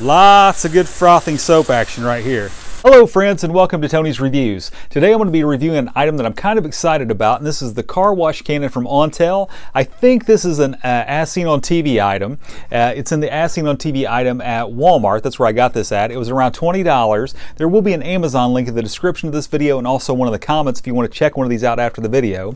Lots of good frothing soap action right here. Hello friends and welcome to Tony's Reviews. Today I'm going to be reviewing an item that I'm kind of excited about, and this is the Carwash Cannon from Ontel. I think this is an As Seen on TV item. It's in the As Seen on TV item at Walmart. That's where I got this at. It was around $20. There will be an Amazon link in the description of this video and also one of the comments if you want to check one of these out after the video.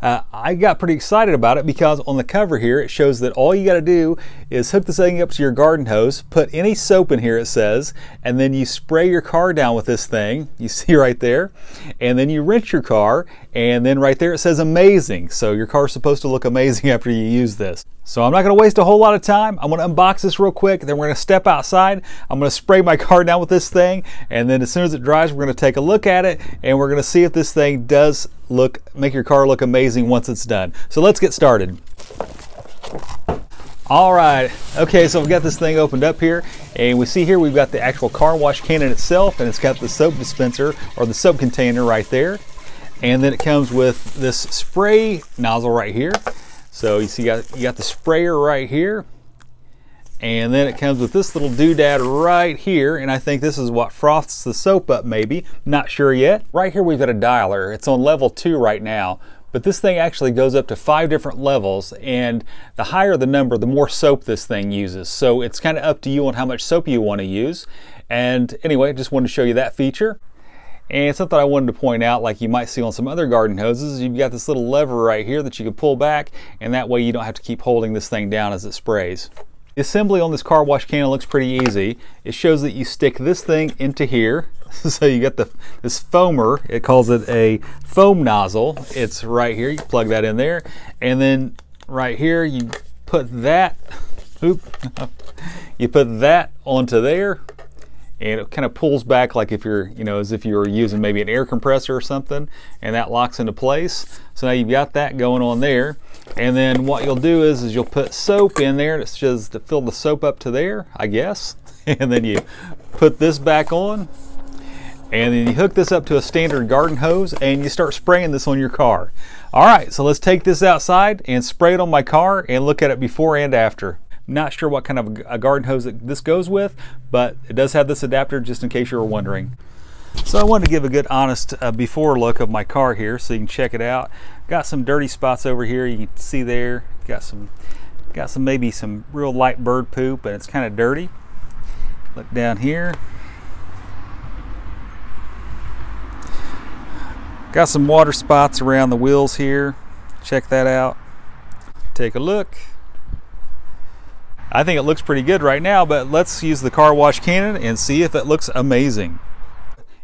I got pretty excited about it because on the cover here it shows that all you got to do is hook this thing up to your garden hose, put any soap in here it says, and then you spray your car down with this thing, you see right there, and then you rinse your car, and then right there it says amazing. So your car's supposed to look amazing after you use this. So I'm not going to waste a whole lot of time. I'm going to unbox this real quick, then we're going to step outside. I'm going to spray my car down with this thing, and then as soon as it dries we're going to take a look at it and we're going to see if this thing does make your car look amazing once it's done. So let's get started. Alright, okay, so we've got this thing opened up here, and we see here we've got the actual Carwash Cannon itself, and it's got the soap dispenser or the soap container right there, and then it comes with this spray nozzle right here. So you see you got the sprayer right here, and then it comes with this little doodad right here, and I think this is what froths the soap up maybe, not sure yet. Right here we've got a dialer, it's on level 2 right now. But this thing actually goes up to 5 different levels, and the higher the number, the more soap this thing uses. So it's kind of up to you on how much soap you want to use. And anyway, just wanted to show you that feature. And something I wanted to point out, like you might see on some other garden hoses, you've got this little lever right here that you can pull back, and that way you don't have to keep holding this thing down as it sprays. The assembly on this Carwash Cannon looks pretty easy. It shows that you stick this thing into here. So you got this foamer, it calls it a foam nozzle. It's right here, you plug that in there. And then right here, you put that, you put that onto there. And it kind of pulls back like if you're, you know, as if you were using maybe an air compressor or something. And that locks into place. So now you've got that going on there. And then what you'll do is you'll put soap in there. It's just to fill the soap up to there, I guess. And then you put this back on. And then you hook this up to a standard garden hose and you start spraying this on your car. All right, so let's take this outside and spray it on my car and look at it before and after. Not sure what kind of a garden hose this goes with, but it does have this adapter just in case you were wondering. So I wanted to give a good honest before look of my car here so you can check it out. Got some dirty spots over here, you can see there. Got some maybe some real light bird poop and it's kind of dirty. Look down here. Got some water spots around the wheels here. Check that out. Take a look. I think it looks pretty good right now, but let's use the Carwash Cannon and see if it looks amazing.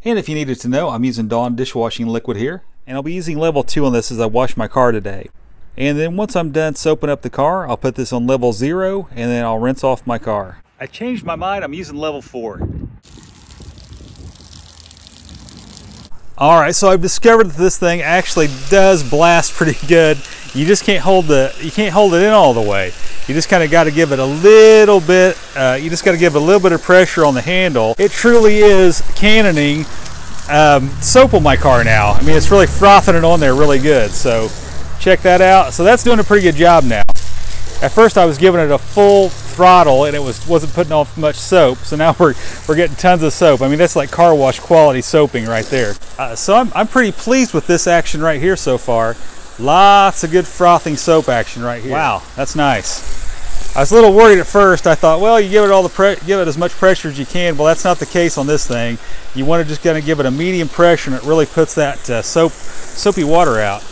And if you needed to know, I'm using Dawn dishwashing liquid here, and I'll be using level 2 on this as I wash my car today. And then once I'm done soaping up the car, I'll put this on level 0 and then I'll rinse off my car. I changed my mind, I'm using level 4. Alright, so I've discovered that this thing actually does blast pretty good. You just can't hold it in all the way. You just kind of got to give it a little bit. You just got to give it a little bit of pressure on the handle. It truly is cannoning soap on my car now. I mean, it's really frothing it on there really good. So check that out. So that's doing a pretty good job now. At first, I was giving it a full throttle, and it wasn't putting off much soap. So now we're getting tons of soap. I mean, that's like car wash quality soaping right there. So I'm pretty pleased with this action right here so far. Lots of good frothing soap action right here. Wow, that's nice. I was a little worried at first. I thought, well, you give it all the give it as much pressure as you can. Well, that's not the case on this thing. You want to just kind of give it a medium pressure, and it really puts that soapy water out.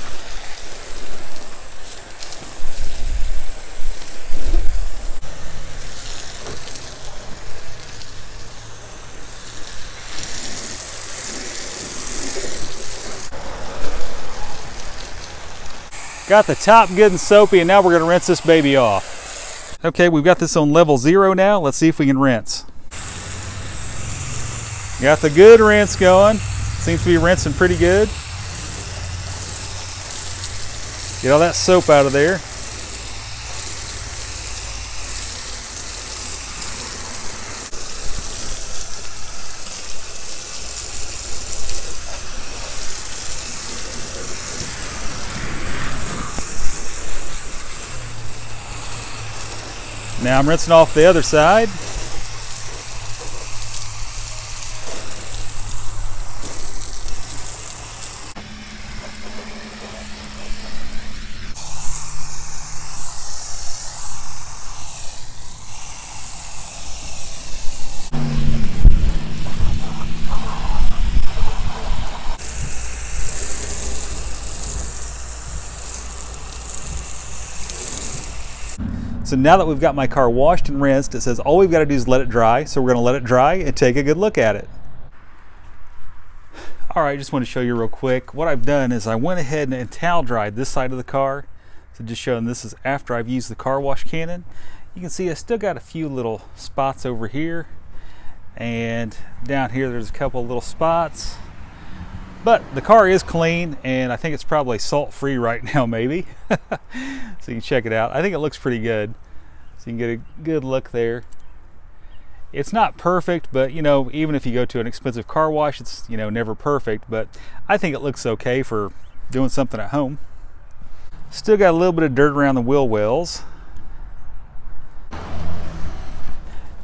Got the top good and soapy, and now we're going to rinse this baby off. Okay, we've got this on level 0 now. Let's see if we can rinse. Got the good rinse going. Seems to be rinsing pretty good. Get all that soap out of there. Now I'm rinsing off the other side. So now that we've got my car washed and rinsed, it says all we've got to do is let it dry. So we're going to let it dry and take a good look at it. All right, just want to show you real quick. What I've done is I went ahead and towel dried this side of the car. So just showing this is after I've used the Carwash Cannon. You can see I still got a few little spots over here, and down here there's a couple little spots, but the car is clean, and I think it's probably salt free right now maybe. So you can check it out. I think it looks pretty good, so you can get a good look there. It's not perfect, but you know, even if you go to an expensive car wash, it's, you know, never perfect, but I think it looks okay for doing something at home. Still got a little bit of dirt around the wheel wells,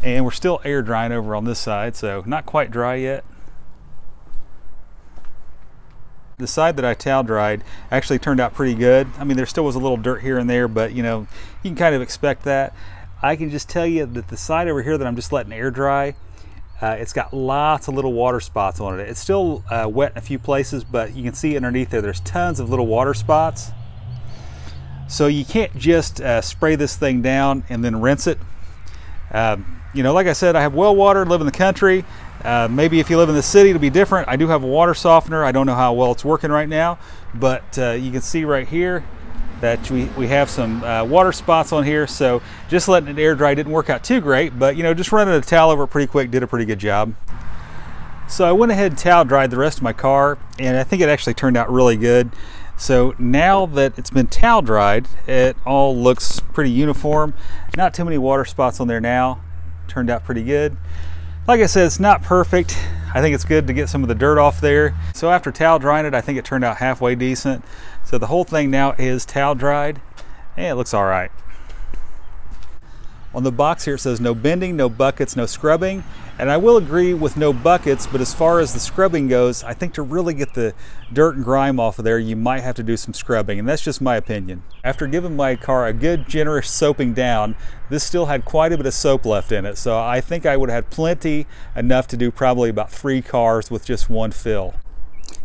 and we're still air drying over on this side, so not quite dry yet. The side that I towel dried actually turned out pretty good. I mean, there still was a little dirt here and there, but you know, you can kind of expect that. I can just tell you that the side over here that I'm just letting air dry, it's got lots of little water spots on it. It's still wet in a few places, but you can see underneath there, there's tons of little water spots. So you can't just spray this thing down and then rinse it. You know, like I said, I have well water, live in the country. Maybe if you live in the city, it'll be different. I do have a water softener. I don't know how well it's working right now, but you can see right here that we have some water spots on here. So just letting it air dry didn't work out too great, but you know, just running a towel over it pretty quick did a pretty good job. So I went ahead and towel dried the rest of my car, and I think it actually turned out really good. So now that it's been towel dried, it all looks pretty uniform. Not too many water spots on there now. Turned out pretty good. Like I said, it's not perfect. I think it's good to get some of the dirt off there. So after towel drying it, I think it turned out halfway decent. So the whole thing now is towel dried, and it looks all right. On the box here it says no bending, no buckets, no scrubbing, and I will agree with no buckets, but as far as the scrubbing goes, I think to really get the dirt and grime off of there, you might have to do some scrubbing, and that's just my opinion. After giving my car a good generous soaping down, this still had quite a bit of soap left in it, so I think I would have had plenty, enough to do probably about 3 cars with just one fill.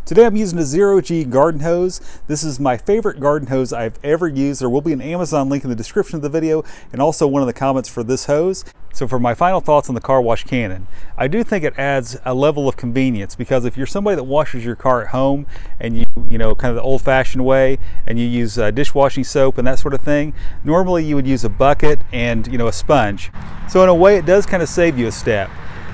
Today I'm using a ZeroG garden hose. This is my favorite garden hose I've ever used. There will be an Amazon link in the description of the video and also one of the comments for this hose. So for my final thoughts on the Carwash Cannon, I do think it adds a level of convenience, because if you're somebody that washes your car at home and you know, kind of the old-fashioned way, and you use dishwashing soap and that sort of thing, normally you would use a bucket and, you know, a sponge. So in a way it does kind of save you a step.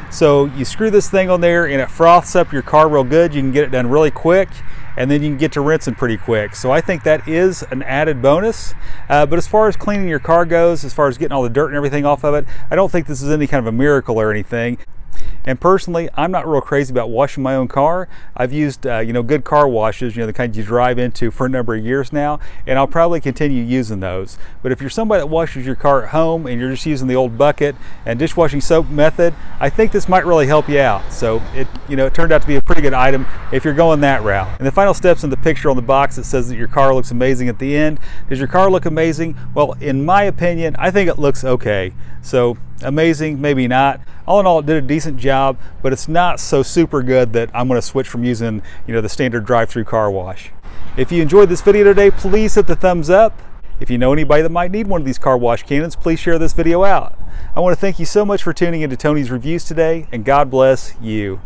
So you screw this thing on there and it froths up your car real good. You can get it done really quick, and then you can get to rinsing pretty quick. So I think that is an added bonus. But as far as cleaning your car goes, as far as getting all the dirt and everything off of it, I don't think this is any kind of a miracle or anything. And personally, I'm not real crazy about washing my own car. I've used, you know, good car washes, you know, the kind you drive into for a number of years now, and I'll probably continue using those. But if you're somebody that washes your car at home and you're just using the old bucket and dishwashing soap method, I think this might really help you out. So it, you know, it turned out to be a pretty good item if you're going that route. And the final steps in the picture on the box, it says that your car looks amazing at the end. Does your car look amazing? Well, in my opinion, I think it looks okay. So amazing, maybe not. All in all, it did a decent job, but it's not so super good that I'm going to switch from using, you know, the standard drive-through car wash. If you enjoyed this video today, please hit the thumbs up. If you know anybody that might need one of these Carwash Cannons, please share this video out. I want to thank you so much for tuning into Tony's Reviews today, and God bless you.